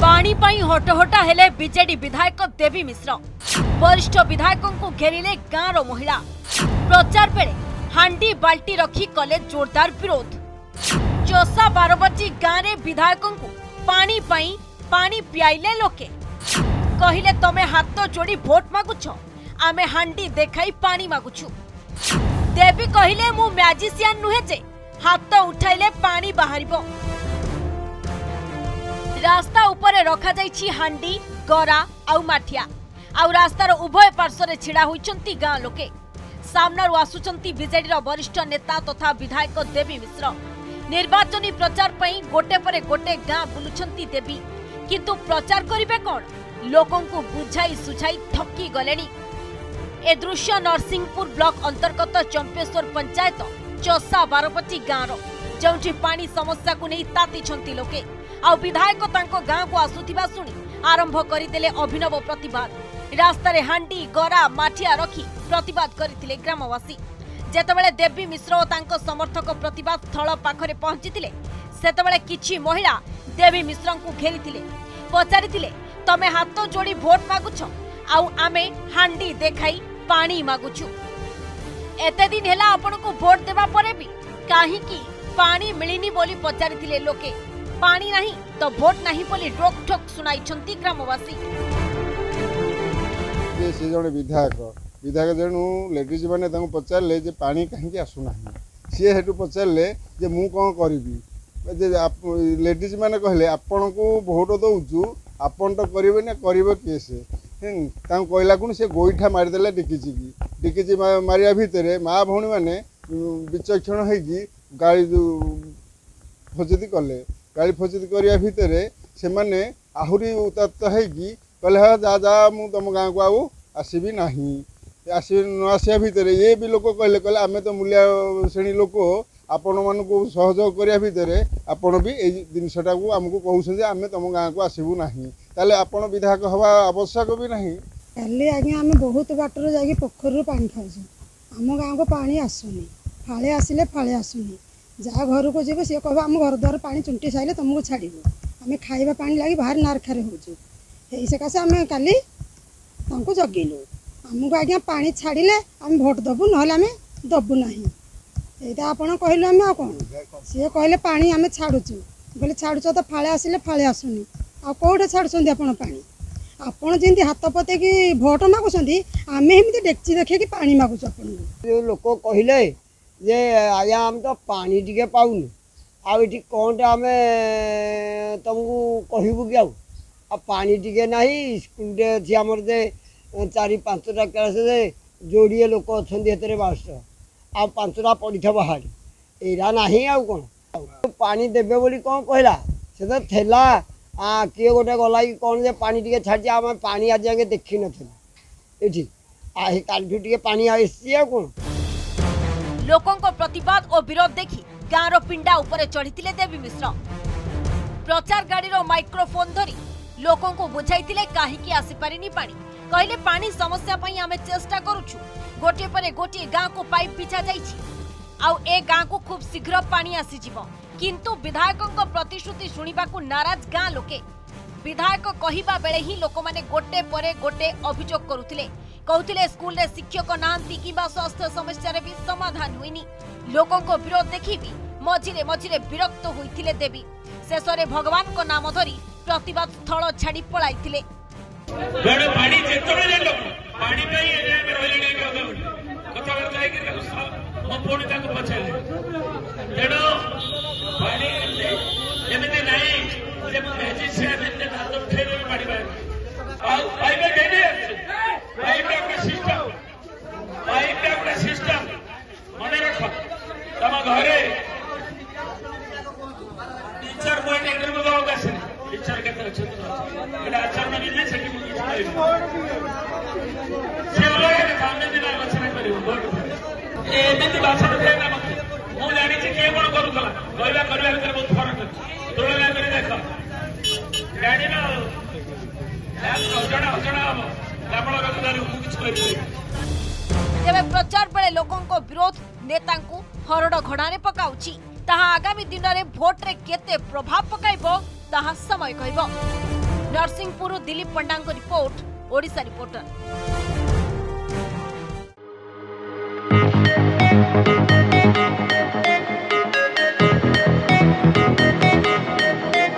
पानी पाई हटहटा हेले बीजेडी विधायक देवी मिश्र वरिष्ठ विधायकों को घेरिले गाँव महिला प्रचार बेले हांडी बाल्टी रखी कले जोरदार विरोध। चोसा बारबटी गाँव में विधायकों को पानी पाई पानी पियाइले लोके कहिले तमे हाथ जोड़ी भोट मागुछ आमे हांडी देखाई पानी मागुछु। देवी कहिले मु मैजिशियन नुहे जे हाथ उठाइले पानी बाहरिबो। रास्ता उपरे रखा जाइछि हांडी गरा आउ माठिया आउ रास्तार उभय पार्श्वरे छिड़ा होइछंती गां लोके। सामनारु आसुछंती बीजेडी रो वरिष्ठ नेता तथा विधायक देवी मिश्र। निर्वाचनी प्रचार पई गोटे परे गोटे गां बुलुछंती देवी, किंतु प्रचार करिबे कोन लोकों को बुझाई सुझाई ठकी गलेनी। ए दृश्य नरसिंहपुर ब्लॉक अंतर्गत चंपेश्वर पंचायत चोसा बारपटी गाँव जोठी पानी समस्या को नहीं ताती लोके आउ विधायक गाँव को आसुथिबा सुनी आरंभ करदेले अभिनव प्रतिवाद। रास्तार हांडी गरा माठिया रखी प्रतिवाद करथिले ग्रामवासी। जेतेबेले देवी मिश्र और तांको समर्थक प्रतिवाद स्थल पाखरे पहुंचीथिले सेतेबेले किछि महिला देवी मिश्र को घेरिथिले, पचारिथिले तमे हाथ जोड़ी भोट मागुछ आउ आमे हांडी देखाई पानी मागुछु। एते दिन हेला आपनको भोट देबा परे भी काहे की पानी मिलनी बोली पचारिथिले लोके। पानी नहीं तो भोट नहीं बोली रोक ठोक सुनाई छंती ग्रामवासी। जे से जने विधायक जणू लेडीज माने तांको पचारले जे पानी काहे की आसु नाही, से हेतु पचारले जे मु कोन करबी। जे लेडीज माने कहले आपण को भोट दउछु आपण तो करबे ना करबो के से कहला गुण से गोईठा मारिदेला डिकिची मारिया भितर माँ भौणी मैंने विचक्षण होगी गाड़ी फजती कले। गाड़ी फजती करने भितर से मैंने आहरी उत्तप्त होगी कहे हाँ जा जा मु तुम गाँव को आउ आसबि ना आस न आसा भितर ये भी लोक कहले कहे आम तो मूल्या श्रेणी लोक आपण मानक सहयोग करने भितर आपण भी ये जिनसटा को आमको कहते आम तुम गाँव को आसबू ना ताले आपण विधायक हवा आवश्यक भी ना। पहले आज्ञा आम बहुत बाटर जा पोखर पानी खाऊ आम गाँव को पानी आसुनी फाड़े आसिले फाड़े आसुनी जहाँ घर को जीव सी कह आम घर द्वार पानी चुंटी सारे तुमको छाड़ू आम खाइबा पानी लगी बाहर नारखारे हो सकाशे आम का जगिलु आमको आज्ञा पानी छाड़े आम भोट दबू ना आम दबू ना यहाँ आपड़ कहलु आम कौन सी कहले पानी आम छाड़ुचु बोले छाड़ुच तो फाड़े आसिले फाड़े आसुनी आ कौटे छाड़ुंत आप जमी हाथ पते कि भोट मागुं आम एमती डेक्ची देखे कि पानी मागुच आपको लोक कहले जे आज्ञा आम तो पानी टे पाऊन आठ कौन आम तुमको कहबू कि आनी टे ना स्कूल आमर जे चार पांचटा क्लास जोड़े लोक अच्छा बारश आ पांचटा पड़ी था बाहर एरा ना आण पानी देवे बोली कौन कहला से तो थेला हाँ किए गोटे गला कि कौन जे पानी टे छाड़ी आम पानी आज जाए देखी ना ये पानी आसी कौन। लोकों को प्रतिवाद और विरोध देखी गाँव पिंडा उपरे चढ़ी देवी मिश्र प्रचार गाड़ी माइक्रोफोन धरी लोकों को बुझाई कहीं आसीपारे पानी कहले पानी समस्या पई आमे चेष्टा करुछु गोटे पर गोटे गाँव को पाइप बिछा जाइछि गाँव को खूब शीघ्र पानी आसीजिवो। किंतु विधायकों को प्रतिश्रुति शुणा को नाराज गाँ लोके। विधायक कहवा बेले ही लोक मैंने गोटे परे गोटे अभियोग करुले कहते स्कूल रे शिक्षक नहांती कि स्वास्थ्य समस्या भी समाधान हुईनी। लोकों को विरोध देखी भी मझिरे मझिरे विरक्त होते देवी शेष में भगवान को नाम धरी प्रतिवाद स्थल छाड़ी पलाइले। तेरे प्रचार बेले लोकों को विरोध नेता को हरड़ घड़े पकाउछि ताहा आगामी दिन में भोट रे केते प्रभाव पकाइबो ताहा समय कहइबो। Narsinghpur Dilip Panda report Odisha reporter.